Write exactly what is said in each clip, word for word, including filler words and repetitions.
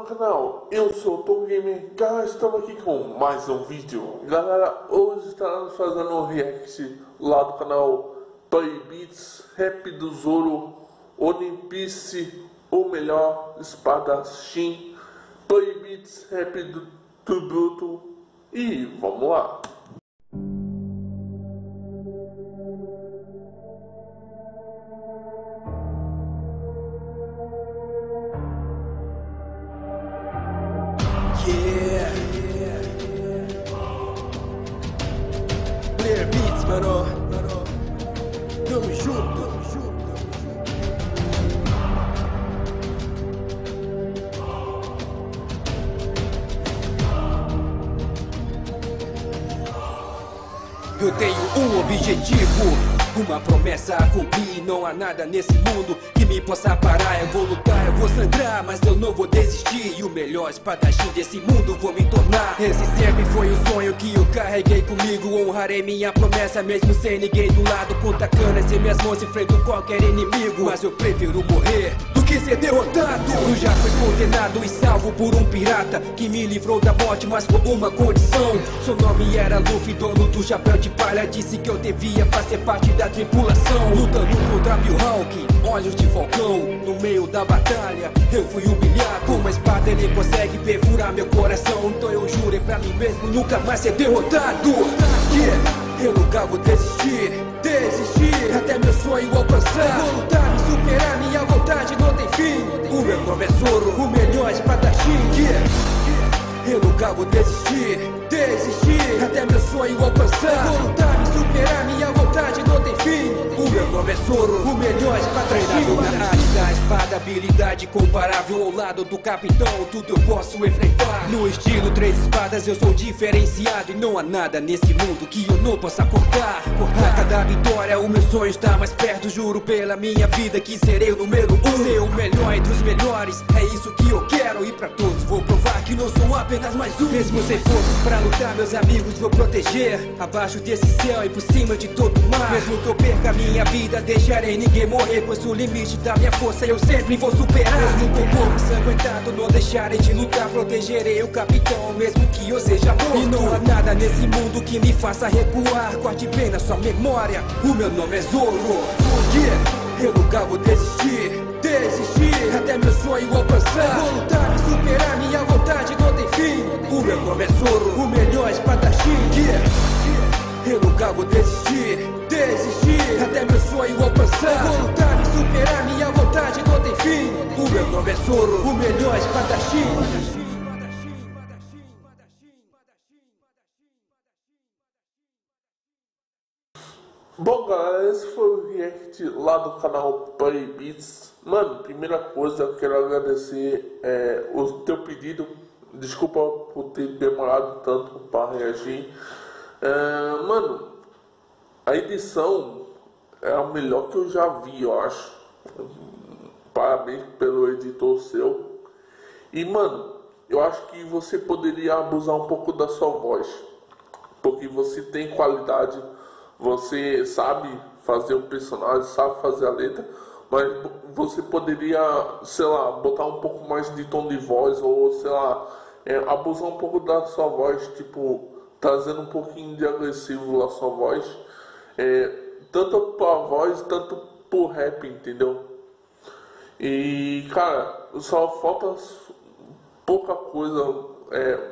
no canal, eu sou o TomGamer, galera, estamos aqui com mais um vídeo. Galera, hoje estaremos fazendo um react lá do canal Play Beats Rap do Zoro, Olimpice, ou melhor, ESPADACHIM, Play Beats Rap do Turbuto, e vamos lá. Yeah, Player Beats, mano. Tamo junto, tamo junto, tamo junto. Eu tenho um objetivo, uma promessa a cumprir. Não há nada nesse mundo que me possa parar. Eu vou lutar, eu vou sangrar, mas eu não vou desistir. E o melhor espadachim desse mundo vou me tornar. Esse sempre foi um sonho que eu carreguei comigo. Honrarei minha promessa mesmo sem ninguém do lado. Com tacanas em minhas mãos enfrento qualquer inimigo. Mas eu prefiro morrer do que ser derrotado. Eu já fui condenado e salvo por um pirata que me livrou da morte, mas com uma condição. Seu nome era Luffy, dono do chapéu de palha. Disse que eu devia fazer parte da tripulação, lutando contra Mihawk, olhos de falcão. No meio da batalha eu fui humilhado. Com uma espada ele consegue perfurar meu coração. Então eu jurei pra mim mesmo nunca mais ser derrotado. Yeah, eu nunca vou desistir, desistir até meu sonho alcançar. Eu vou lutar, me superar, minha vontade não tem fim. O meu nome é Zoro, o melhor espadachim. Yeah, eu nunca vou desistir, desistir até meu sonho alcançar. Eu vou lutar, me superar, minha vontade não tem fim. O meu nome é Zoro, o melhor espadachim. Na arte da espada, habilidade comparável. Ao lado do capitão, tudo eu posso enfrentar. No estilo três espadas eu sou diferenciado. E não há nada nesse mundo que eu não possa cortar. A cada vitória o meu sonho está mais perto. Juro pela minha vida que serei o número um. Ser o melhor entre os melhores, é isso que eu quero. E pra todos vou provar que não sou apenas mais um. Mesmo sem forças pra lutar, meus amigos vou proteger. Abaixo desse céu e por cima de todo o mar. Mesmo que eu perca minha vida, deixarei ninguém morrer. Pois o limite da minha força eu sempre vou superar. Mesmo com o corpo ensanguentado, não deixarei de lutar. Protegerei o capitão, mesmo que eu seja morto. E não há nada nesse mundo que me faça recuar. Corte bem na sua memória, o meu nome é Zoro. Yeah, eu nunca vou desistir, desistir até meu sonho alcançar. Eu vou lutar, me superar, minha vontade não tem fim. O meu nome é Zoro, o melhor espadachim. Yeah, eu nunca vou desistir, desistir até meu sonho alcançar. Vou lutar, me superar, minha vontade não tem fim. O meu nome é Zoro, o melhor espadachim. Bom, galera, esse foi o react lá do canal Play Beats. Mano, primeira coisa, eu quero agradecer é, o teu pedido. Desculpa por ter demorado tanto para reagir. Uh, mano, a edição é a melhor que eu já vi, eu acho. Parabéns pelo editor seu. E mano, eu acho que você poderia abusar um pouco da sua voz, porque você tem qualidade, você sabe fazer o personagem, sabe fazer a letra. Mas você poderia, sei lá, botar um pouco mais de tom de voz, ou sei lá, é, abusar um pouco da sua voz, tipo, trazendo um pouquinho de agressivo a sua voz, é, tanto pra voz, tanto pro rap, entendeu? E, cara, só falta pouca coisa, é,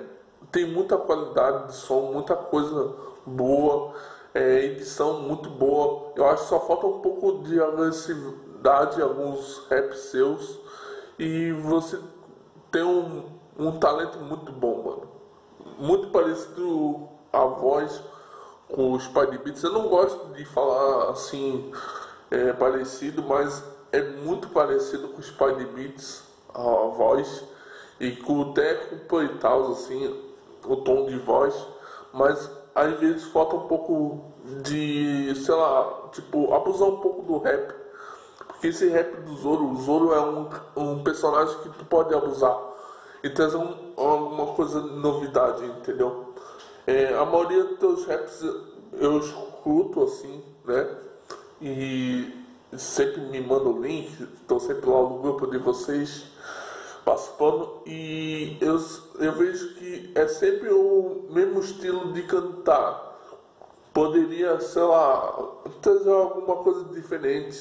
tem muita qualidade de som, muita coisa boa, é, edição muito boa. Eu acho que só falta um pouco de agressividade, alguns rap seus, e você tem um, um talento muito bom, mano. Muito parecido a voz com o Spider Beats. Eu não gosto de falar assim, é, parecido, mas é muito parecido com o Spider Beats, a voz, e com o Teco e tal, assim, o tom de voz. Mas às vezes falta um pouco de, sei lá, tipo, abusar um pouco do rap. Porque esse rap do Zoro, o Zoro é um, um personagem que tu pode abusar e trazer um, alguma coisa de novidade, entendeu? É, a maioria dos teus raps eu escuto assim, né? E sempre me manda o link, estou sempre lá no grupo de vocês. passo pano e eu, eu vejo que é sempre o mesmo estilo de cantar. Poderia, sei lá, trazer alguma coisa diferente.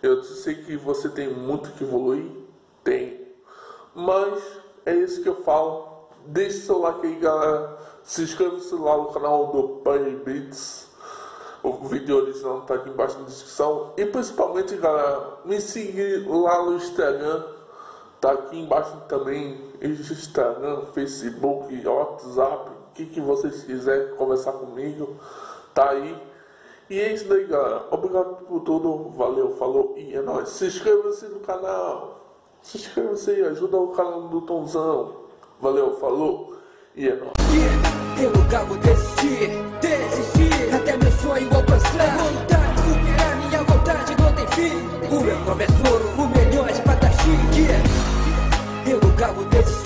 Eu sei que você tem muito que evoluir, tem. Mas é isso que eu falo. Deixe seu like aí, galera. Se inscreve-se lá no canal do Play Beats. O vídeo original tá aqui embaixo na descrição. E principalmente, galera, me seguir lá no Instagram. Tá aqui embaixo também. Instagram, Facebook, WhatsApp. O que, que vocês quiserem conversar comigo. Tá aí. E é isso daí, galera. Obrigado por tudo. Valeu, falou e é nóis. Se inscreva-se no canal. Se inscreva-se aí. Ajuda o canal do Tonzão. Valeu, falou e é nóis. Yeah, eu nunca vou desistir, desistir, até meu sonho alcançar. A vontade, superar minha vontade não tem fim. O meu nome é Zoro, o melhor é Espada. Yeah, eu nunca vou desistir.